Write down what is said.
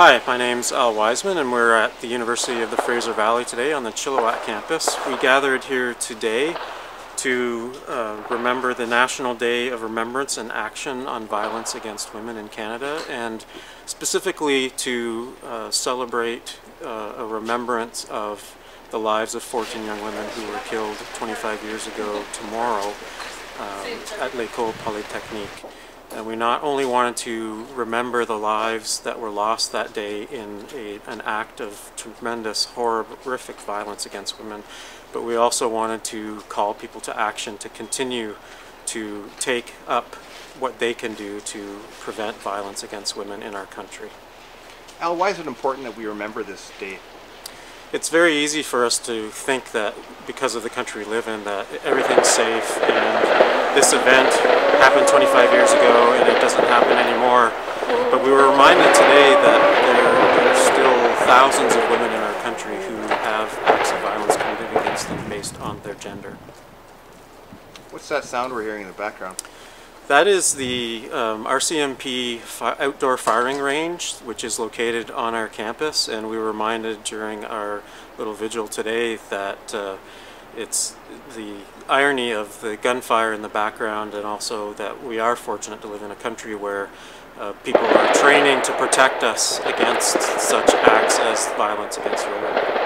Hi, my name's Al Wiseman and we're at the University of the Fraser Valley today on the Chilliwack campus. We gathered here today to remember the National Day of Remembrance and Action on Violence Against Women in Canada, and specifically to celebrate a remembrance of the lives of 14 young women who were killed 25 years ago tomorrow at École Polytechnique. And we not only wanted to remember the lives that were lost that day in an act of tremendous, horrific violence against women, but we also wanted to call people to action to continue to take up what they can do to prevent violence against women in our country. Al, why is it important that we remember this date? It's very easy for us to think that because of the country we live in, that everything's safe and this event happened 25 years ago and it doesn't happen anymore. But we were reminded today that there are still thousands of women in our country who have acts of violence committed against them based on their gender. What's that sound we're hearing in the background? That is the RCMP outdoor firing range, which is located on our campus, and we were reminded during our little vigil today that it's the irony of the gunfire in the background, and also that we are fortunate to live in a country where people are training to protect us against such acts as violence against women.